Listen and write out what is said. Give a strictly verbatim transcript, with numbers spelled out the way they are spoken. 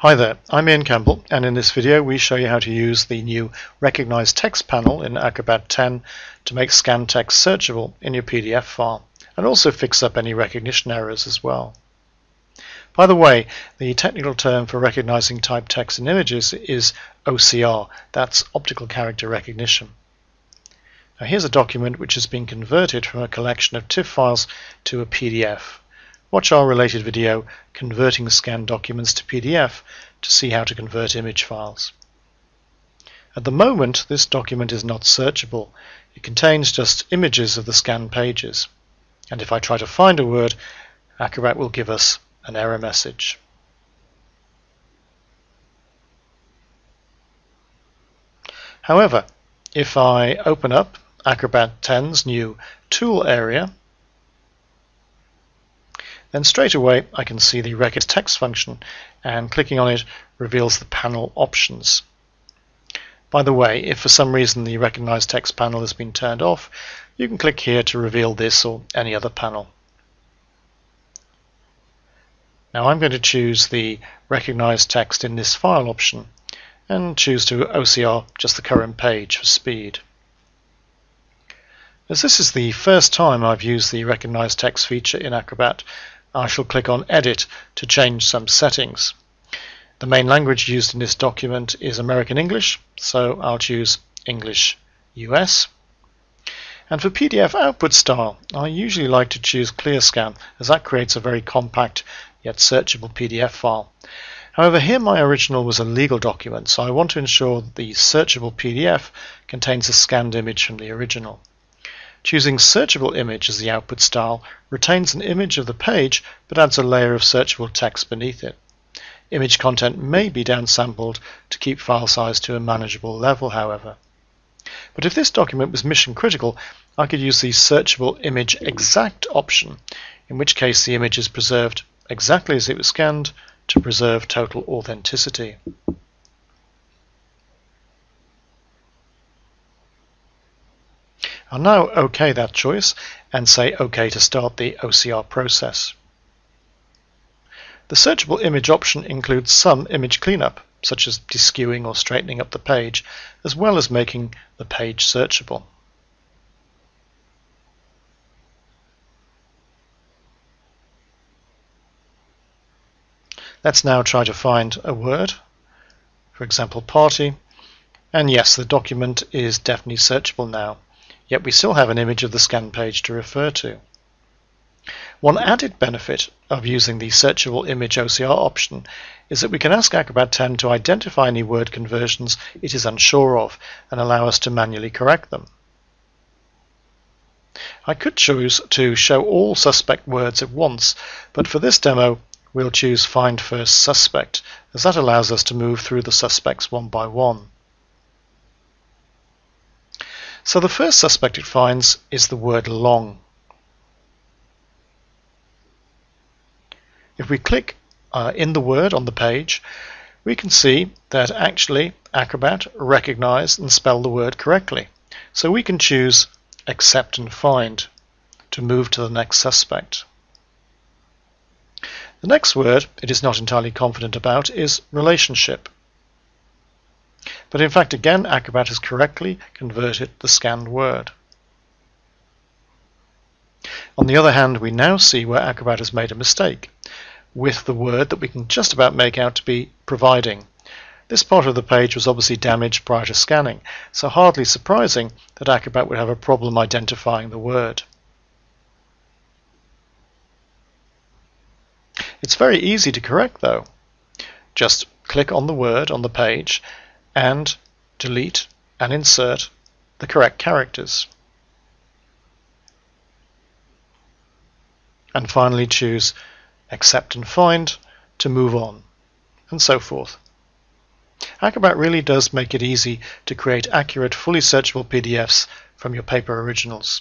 Hi there, I'm Ian Campbell, and in this video we show you how to use the new Recognize Text panel in Acrobat ten to make scanned text searchable in your P D F file, and also fix up any recognition errors as well. By the way, the technical term for recognizing typed text in images is O C R, that's Optical Character Recognition. Now here's a document which has been converted from a collection of TIFF files to a P D F. Watch our related video, Converting Scanned Documents to P D F, to see how to convert image files. At the moment, this document is not searchable. It contains just images of the scanned pages. And if I try to find a word, Acrobat will give us an error message. However, if I open up Acrobat ten's new tool area, then straight away I can see the Recognize Text function, and clicking on it reveals the panel options. By the way, if for some reason the Recognize Text panel has been turned off, you can click here to reveal this or any other panel. Now I'm going to choose the Recognize Text in this file option and choose to O C R just the current page for speed. As this is the first time I've used the Recognize Text feature in Acrobat, I shall click on Edit to change some settings. The main language used in this document is American English, so I'll choose English U S. And for P D F output style, I usually like to choose ClearScan, as that creates a very compact yet searchable P D F file. However, here my original was a legal document, so I want to ensure that the searchable P D F contains a scanned image from the original. Choosing Searchable Image as the output style retains an image of the page but adds a layer of searchable text beneath it. Image content may be downsampled to keep file size to a manageable level, however. But if this document was mission critical, I could use the Searchable Image Exact option, in which case the image is preserved exactly as it was scanned to preserve total authenticity. I'll now OK that choice and say OK to start the O C R process. The searchable image option includes some image cleanup, such as deskewing or straightening up the page, as well as making the page searchable. Let's now try to find a word, for example, party, and yes, the document is definitely searchable now. Yet we still have an image of the scan page to refer to. One added benefit of using the Searchable Image O C R option is that we can ask Acrobat ten to identify any word conversions it is unsure of and allow us to manually correct them. I could choose to show all suspect words at once, but for this demo we'll choose Find First Suspect, as that allows us to move through the suspects one by one. So the first suspect it finds is the word long. If we click uh, in the word on the page, we can see that actually Acrobat recognized and spelled the word correctly. So we can choose Accept and Find to move to the next suspect. The next word it is not entirely confident about is relationship. But in fact, again, Acrobat has correctly converted the scanned word. On the other hand, we now see where Acrobat has made a mistake, with the word that we can just about make out to be providing. This part of the page was obviously damaged prior to scanning, so hardly surprising that Acrobat would have a problem identifying the word. It's very easy to correct, though. Just click on the word on the page and delete and insert the correct characters. And finally choose Accept and Find to move on, and so forth. Acrobat really does make it easy to create accurate, fully searchable P D Fs from your paper originals.